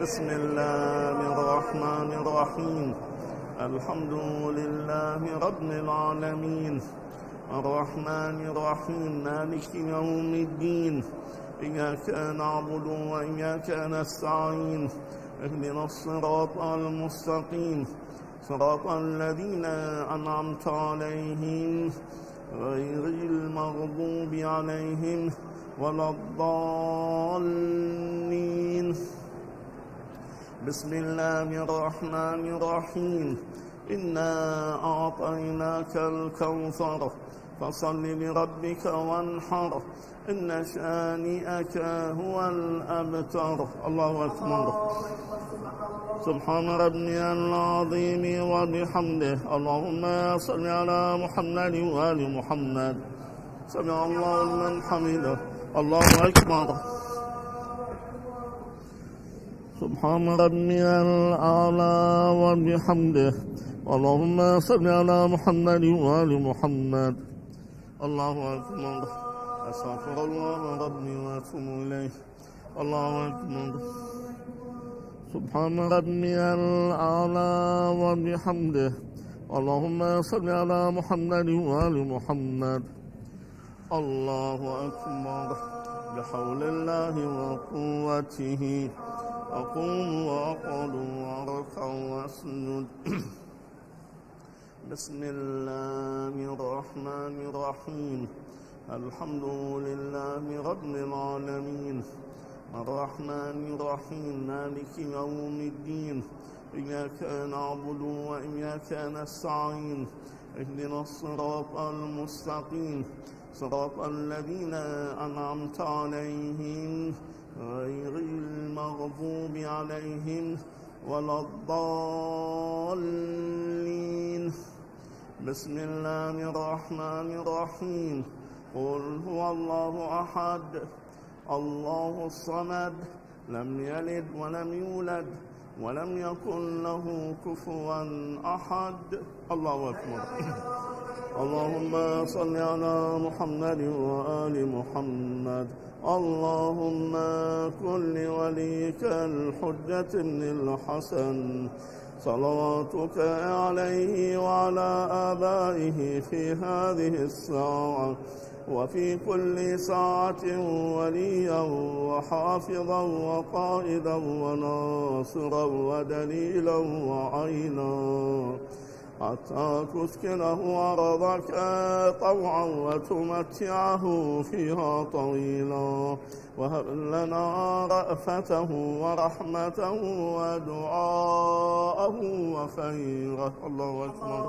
بسم الله الرحمن الرحيم. الحمد لله رب العالمين الرحمن الرحيم مالك يوم الدين. إياك نعبد وإياك نستعين. اهدنا الصراط المستقيم صراط الذين أنعمت عليهم غير المغضوب عليهم ولا الضالين. بسم الله الرحمن الرحيم. إنا أعطيناك الكوثر فصل لربك وانحر إن شانئك هو الأبتر. الله أكبر. سبحان ربنا العظيم وبحمده. اللهم صل على محمد وآل محمد. سمع الله لمن حمده. الله أكبر. سبحان ربي الأعلى وبحمده. اللهم صل على محمد وآل محمد. الله أكبر. أستغفر الله ربي وأتوب إليه. الله أكبر. سبحان ربي الأعلى وبحمده. اللهم صل على محمد وآل محمد. الله أكبر. بحول الله وقوته أقوم وأقعد وأركع وأسجد. بسم الله الرحمن الرحيم. الحمد لله رب العالمين الرحمن الرحيم مالك يوم الدين. إياك نعبد وإياك نستعين. اهدنا الصراط المستقيم صراط الذين أنعمت عليهم غير المغضوب عليهم ولا الضالين. بسم الله الرحمن الرحيم. قل هو الله أحد الله الصمد لم يلد ولم يولد ولم يكن له كفوا أحد. الله أكبر. اللهم صل على محمد وآل محمد. اللهم كن لوليك الحجة ابن الحسن صلواتك عليه وعلى آبائه في هذه الساعة وفي كل ساعة وليا وحافظا وقائدا وناصرا ودليلا وعينا حتى تسكنه أرضك طوعا وتمتعه فيها طويلا. وهب لنا رأفته ورحمته ودعاءه وخيره. الله أكبر.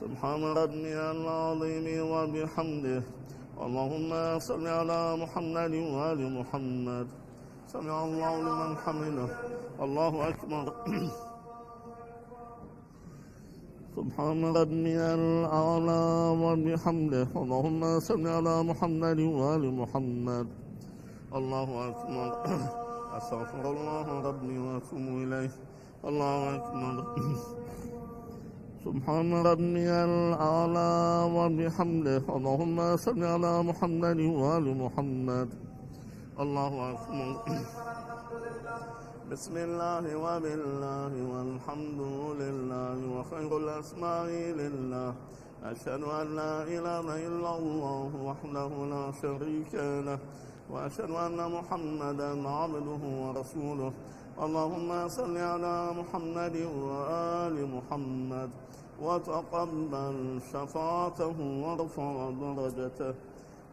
سبحان ربي العظيم وبحمده. اللهم صل على محمد وآل محمد. سمع الله لمن حمده. الله أكبر. سبحان ربي الأعلى وبحمده. اللهم صل على محمد وآل محمد. الله أكبر. أستغفر الله ربي وأتوب إليه. الله أكبر. سبحان ربي الأعلى وبحمده. اللهم صل على محمد وآل محمد. الله أكبر. بسم الله وبالله والحمد لله وخير الأسماء لله. أشهد أن لا إله إلا الله وحده لا شريك له وأشهد أن محمدا عبده ورسوله. اللهم صل على محمد وآل محمد وتقبل شفاعته وارفع درجته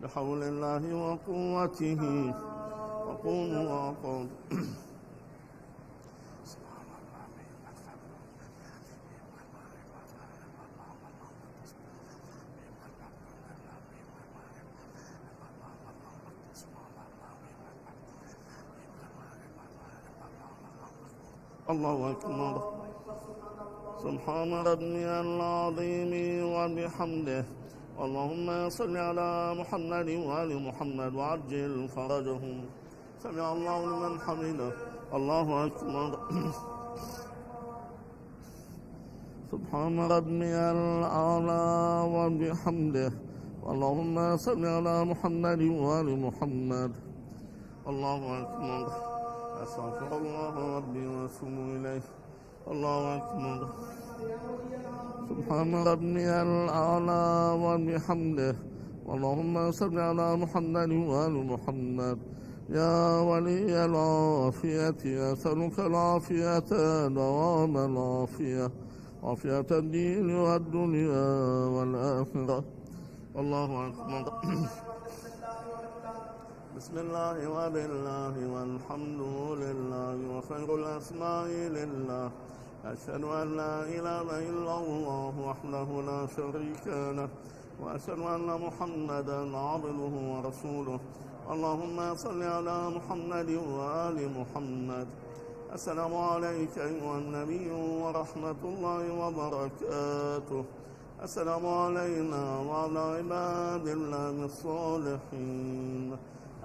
بحول الله وقوته. وقوموا وقوموا الله أكبر. سبحان ربي العظيم وبحمده. اللهم صل على محمد وآل محمد وعجل فرجهم. سمع الله لمن حمده. الله أكبر. سبحان ربي الأعلى وبحمده. اللهم صل على محمد وآل محمد. الله أكبر. أستغفر الله ربي وأتوب إليه. الله أكبر. سبحان ربي الأعلى وبحمده. اللهم صل على محمد وآل محمد. يا ولي العافية أسألك العافية دوام العافية، عافية الدين والدنيا والآخرة. الله أكبر. بسم الله وبالله والحمد لله وخير الأسماء لله. أشهد أن لا إله إلا الله وحده لا شريك له وأشهد أن محمدا عبده ورسوله. اللهم صل على محمد وآل محمد. السلام عليك أيها النبي ورحمة الله وبركاته. السلام علينا وعلى عباد الله الصالحين.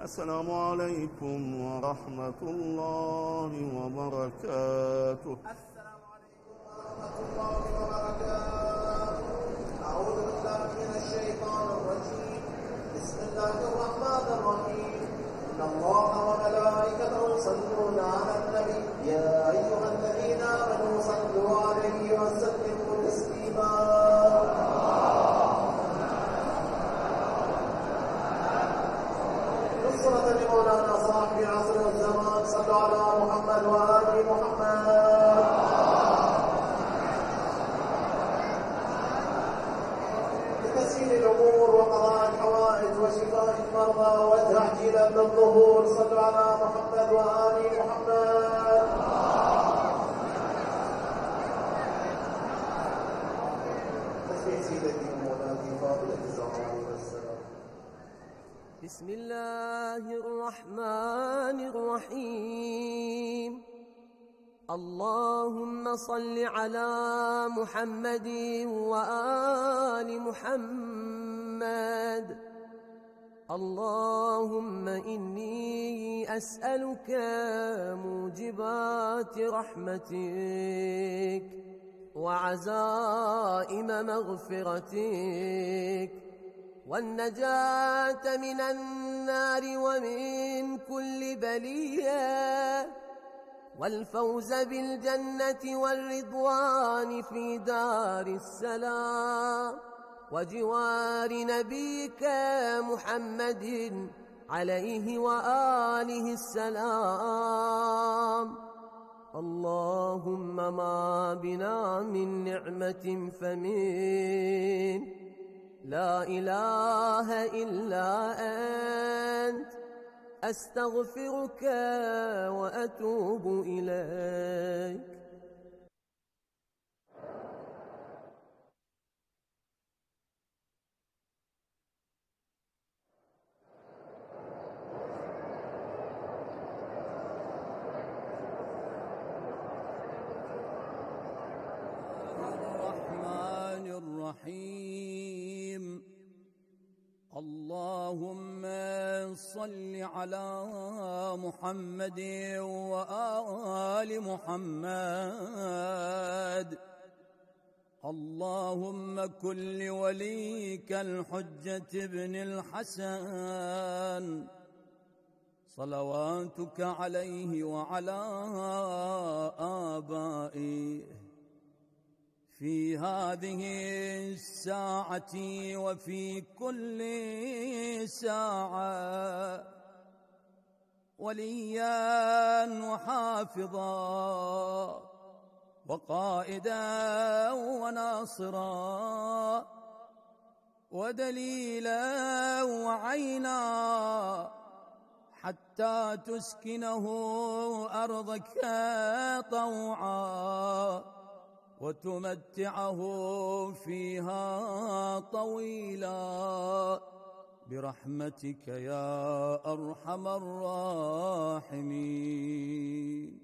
السلام عليكم ورحمة الله وبركاته. السلام عليكم ورحمة الله وبركاته. أعوذ بالله من الشيطان الرجيم. بسم الله الرحمن الرحيم. إن الله وملائكته يصلون على النبي يا أيها الذين آمنوا صلوا عليه وسلموا تسليما. صلاة لمولانا صاحب عصر الزمان. صلوا على محمد وآل محمد. لتسهيل الأمور وقضاء الحوائج وشفاء المرضى وتعجيل من الظهور. صلوا على محمد وآل محمد. تسبيح سيدتي ومولاتي فاضلة الزمان والسلام. بسم الله الرحمن الرحيم. اللهم صل على محمد وآل محمد. اللهم إني أسألك موجبات رحمتك وعزائم مغفرتك والنجاة من النار ومن كل بلية والفوز بالجنة والرضوان في دار السلام وجوار نبيك محمد عليه وآله السلام. اللهم ما بنا من نعمة فمنك، لا إله إلا أنت، أستغفرك وأتوب إليك. الرحمن الرحيم. اللهم صل على محمد وآل محمد. اللهم كن لوليك الحجة ابن الحسن صلواتك عليه وعلى آبائه في هذه الساعة وفي كل ساعة وليا وحافظا وقائدا وناصرا ودليلا وعينا حتى تسكنه أرضك طوعا وتمتعه فيها طويلا برحمتك يا أرحم الراحمين.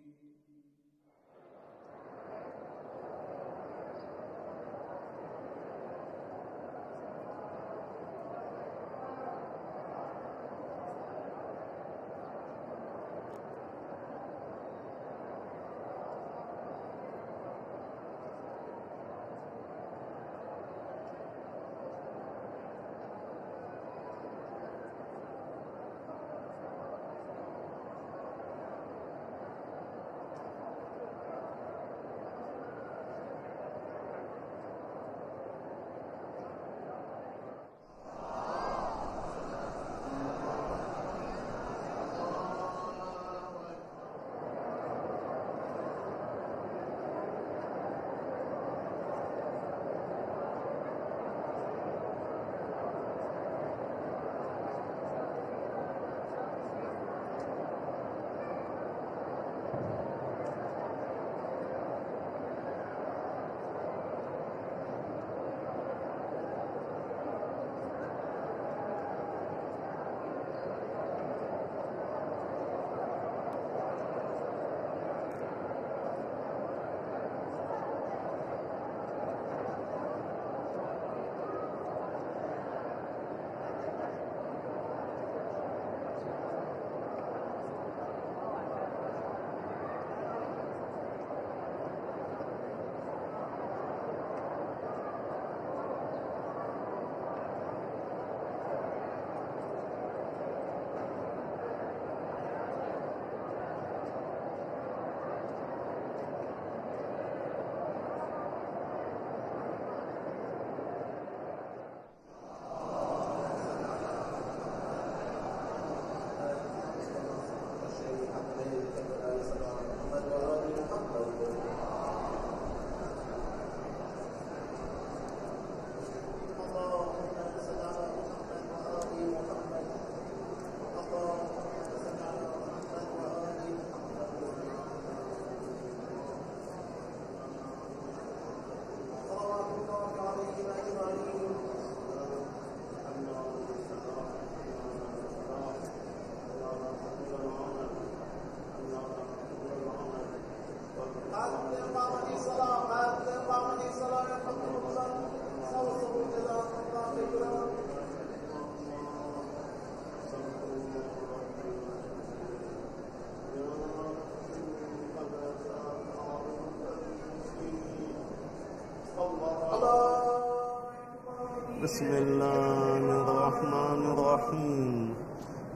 بسم الله الرحمن الرحيم.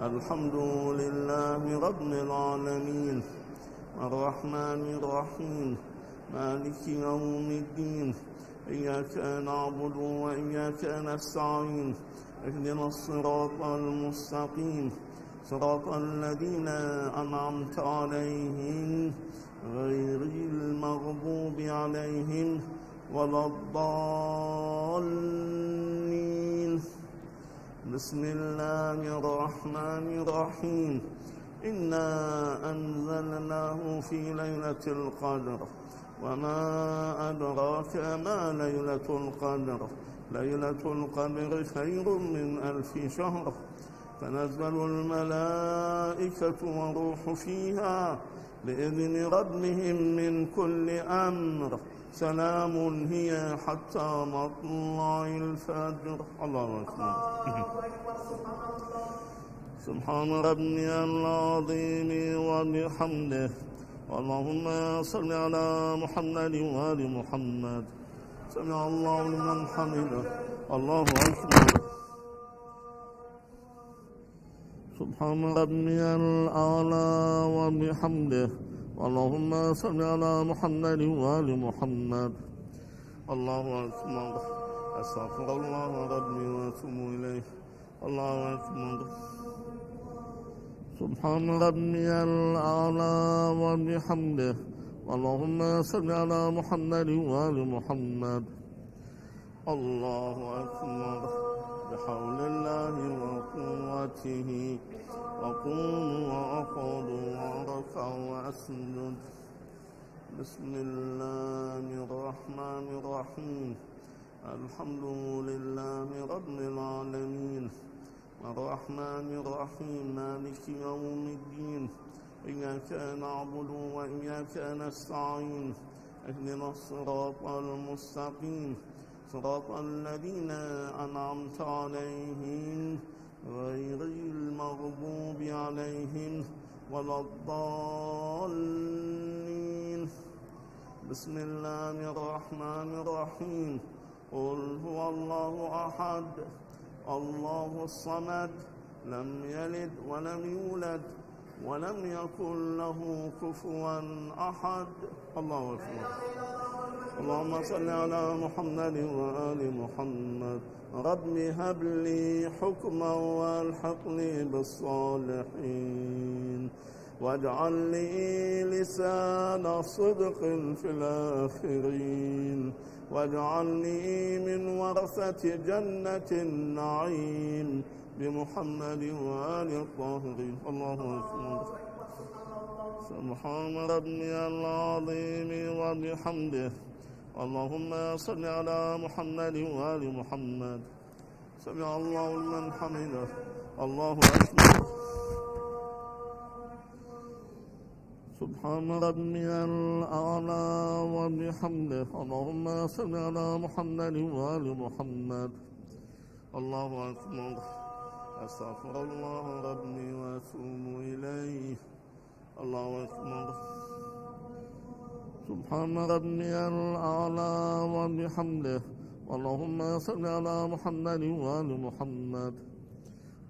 الحمد لله رب العالمين الرحمن الرحيم مالك يوم الدين إياك نعبد وإياك نستعين اهدنا الصراط المستقيم صراط الذين أنعمت عليهم غير المغضوب عليهم ولا الضالين. بسم الله الرحمن الرحيم. إنا أنزلناه في ليلة القدر وما أدراك ما ليلة القدر. ليلة القدر خير من 1000 شهر. تنزل الملائكة والروح فيها بإذن ربهم من كل أمر. سلام هي حتى مطلع الفجر. الله أكبر. سبحان ربي العظيم وبحمده. اللهم صل على محمد وآل محمد. سمع الله لمن حمده. الله أكبر. سبحان ربي الأعلى وبحمده. اللهم صل على محمد وآل محمد. الله أكبر. أستغفر الله ربي وأتوب إليه. الله أكبر. سبحان ربي الأعلى وبحمده، اللهم صل على محمد وآل محمد. الله أكبر، بحول الله وقوته، أقوم وأقعد وأركع وأسجد. بسم الله الرحمن الرحيم. الحمد لله رب العالمين، الرحمن الرحيم، مالك يوم الدين، إياك نعبد وإياك نستعين، اهدنا الصراط المستقيم، صراط الذين أنعمت عليهم غير المغضوب عليهم ولا الضالين. بسم الله الرحمن الرحيم. قل هو الله أحد، الله الصمد، لم يلد ولم يولد ولم يكن له كفوا أحد. الله أكبر. اللهم صل على محمد وآل محمد. رب هب لي حكما والحقني بالصالحين، واجعل لي لسان صدق في الآخرين، واجعلني من ورثة جنة النعيم، بمحمد وآل الطاهرين. الله أكبر. سبحان ربي العظيم وبحمده، اللهم صل على محمد وآل محمد. سمع الله لمن حمده. الله أكبر. سبحان ربي الأعلى وبحمده، اللهم صل على محمد وآل محمد. الله أكبر. أستغفر الله ربي وأتوب إليه. الله أكبر. سبحان ربي الأعلى وبحمده، اللهم صل على محمد وآل محمد.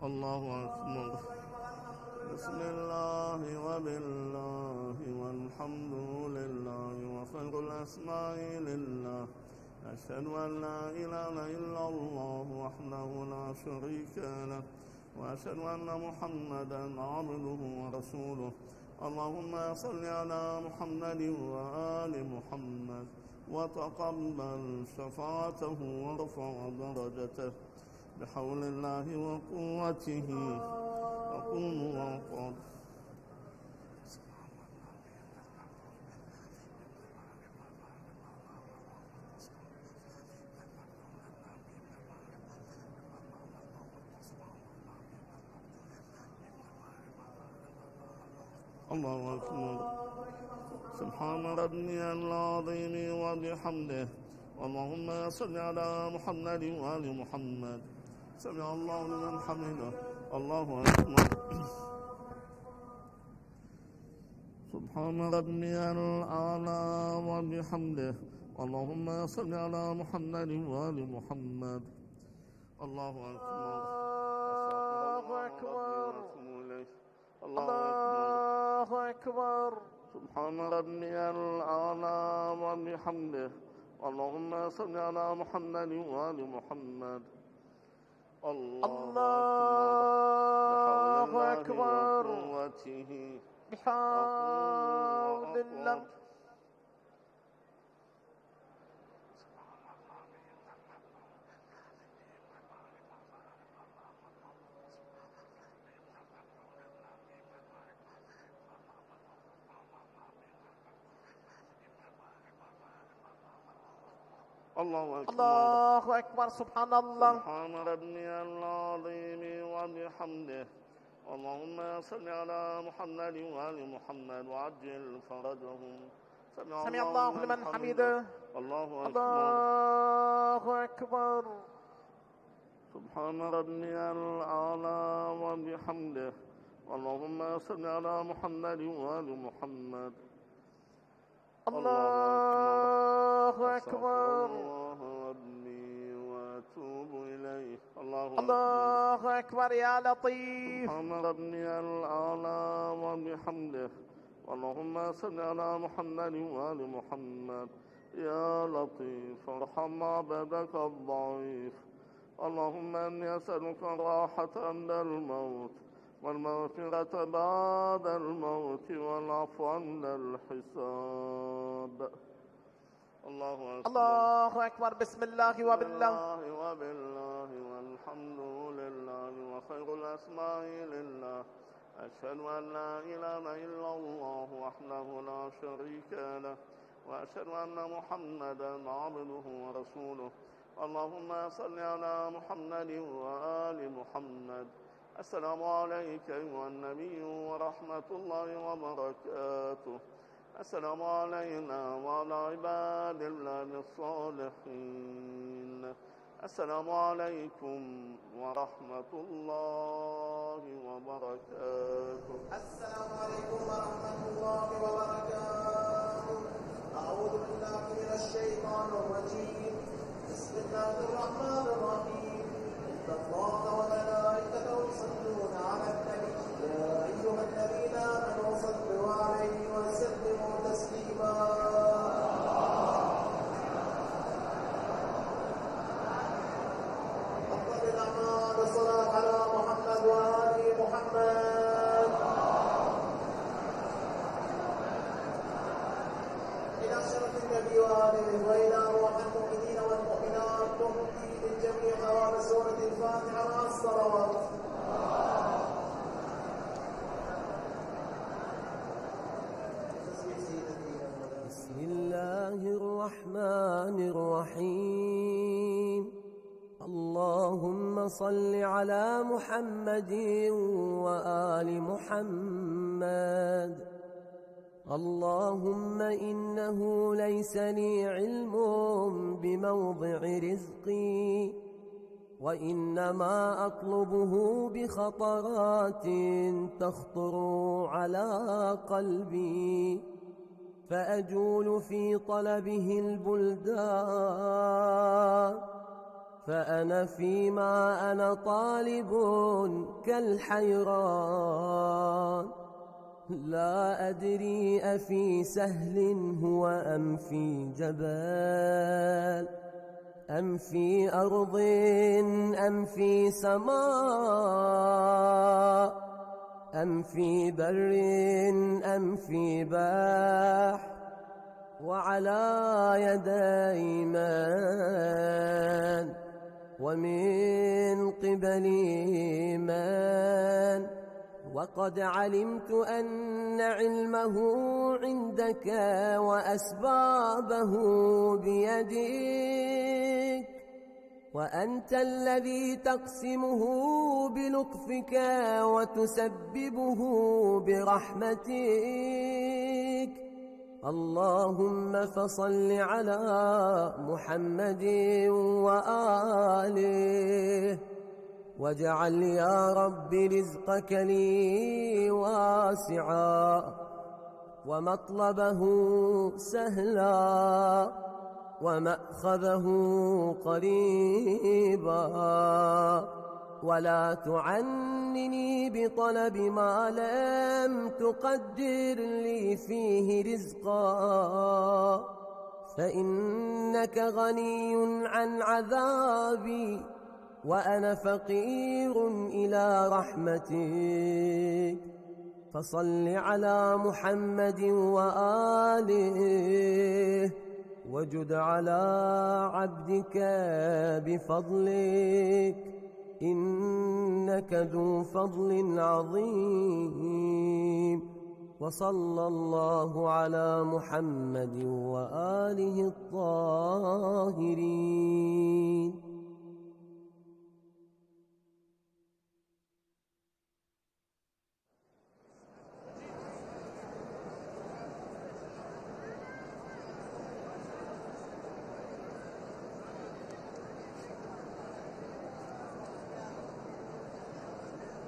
الله أكبر. بسم الله وبالله والحمد لله وخير الأسماء لله، أشهد أن لا إله إلا الله وحده لا شريك له، وأشهد أن محمدا عبده ورسوله. اللهم صل على محمد وآل محمد، وتقبل شفاعته وارفع درجته، بحول الله وقوته، أقوم وأقعد. الله أكبر. سبحان ربي العظيم وبحمده، اللهم صل على محمد وآل محمد. سمع الله لمن حمده. الله أكبر. سبحان ربي الأعلى وبحمده، اللهم صل على محمد وآل محمد. الله أكبر. الله أكبر. الله أكبر. سبحان ربي الأعلى وبحمده، اللهم صل على محمد وآل محمد. الله أكبر. بحول الله. الله أكبر. الله أكبر. سبحان الله. سبحان ربي العظيم وبحمده، اللهم صل على محمد وآل محمد وعجل فرجهم. سمع الله لمن حمده. الله أكبر. الله أكبر. سبحان ربي الأعلى وبحمده، اللهم صل على محمد وآل محمد. الله أكبر. الله ربي وأتوب إليه. الله أكبر. يا لطيف. سبحان ربي الأعلى وبحمده، اللهم صل على محمد وآل محمد. يا لطيف، ارحم عبدك الضعيف. اللهم إني أسألك راحة عند الموت، والمغفرة بعد الموت والعفو عند الحساب. الله أكبر الله أكبر. بسم الله وبالله والحمد لله وخير الأسماء لله. أشهد أن لا إله إلا الله وحده لا شريك له وأشهد أن محمدا عبده ورسوله. اللهم صل على محمد وآل محمد. السلام عليك أيها النبي ورحمة الله وبركاته. السلام علينا وعلى عباد الله الصالحين. السلام عليكم ورحمة الله وبركاته. السلام عليكم ورحمة الله وبركاته. أعوذ بالله من الشيطان الرجيم. بسم الله الرحمن الرحيم. إن الله وملائكته يصلون على النبي يا أيها الذين آمنوا صلوا عليه وسلموا تسليما. الصلاة على محمد وآل محمد. إلى شرف النبي وآله وإلى أرواح المؤمنين والمؤمنات تهدي للجميع قراءة سورة الفاتحة مع الصلوات. بسم الله الرحمن الرحيم. اللهم صل على محمد وآل محمد. اللهم إنه ليس لي علم بموضع رزقي وإنما أطلبه بخطرات تخطر على قلبي فأجول في طلبه البلدان. فأنا فيما أنا طالب كالحيران لا أدري أفي سهل هو أم في جبال أم في أرض أم في سماء أم في بر أم في بحر وعلى يدي من ومن قبلي من وقد علمت أن علمه عندك وأسبابه بيدك وأنت الذي تقسمه بلطفك وتسببه برحمتك. اللهم فصل على محمد وآله واجعل يا رب رزقك لي واسعا ومطلبه سهلا ومأخذه قريبا ولا تعنني بطلب ما لم تقدر لي فيه رزقا فإنك غني عن عذابي وأنا فقير إلى رحمتك. فصل على محمد وآله وجد على عبدك بفضلك إنك ذو فضل عظيم. وصلى الله على محمد وآله الطاهرين.